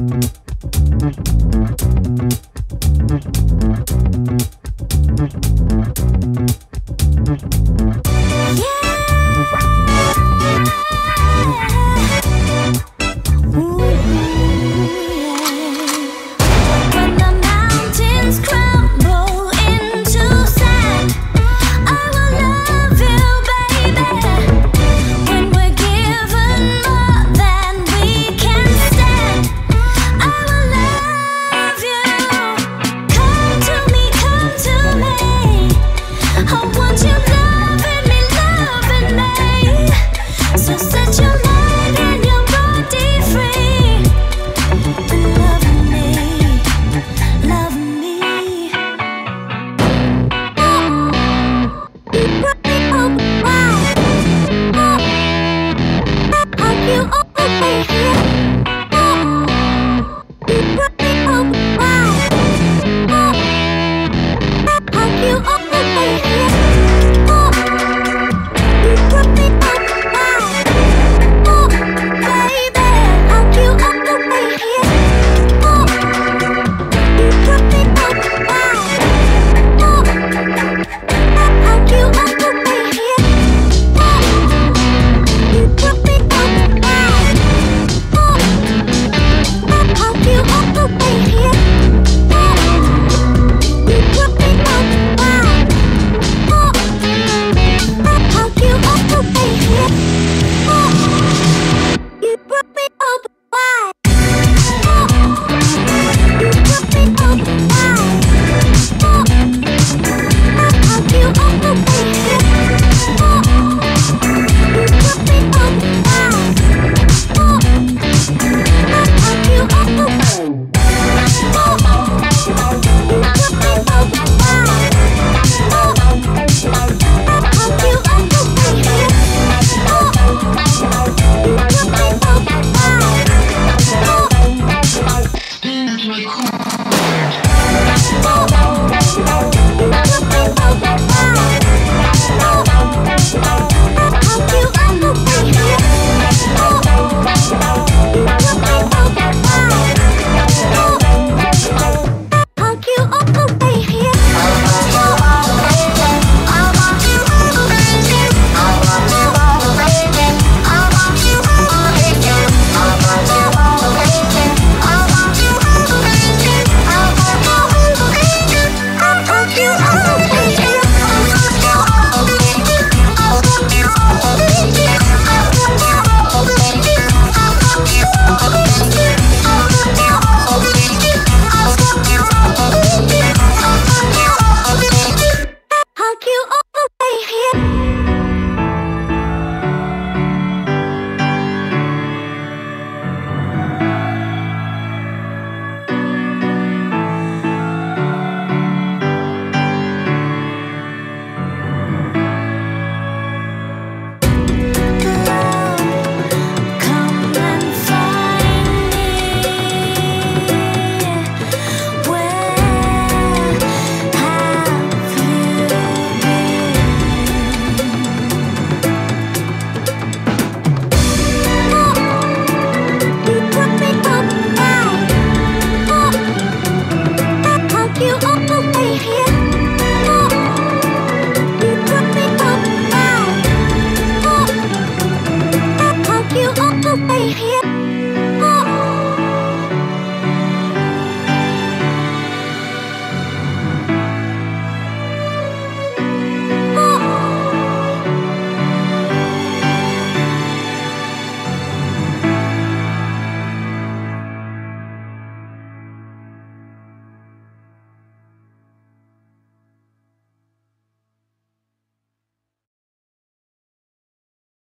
Yeah. Ooh.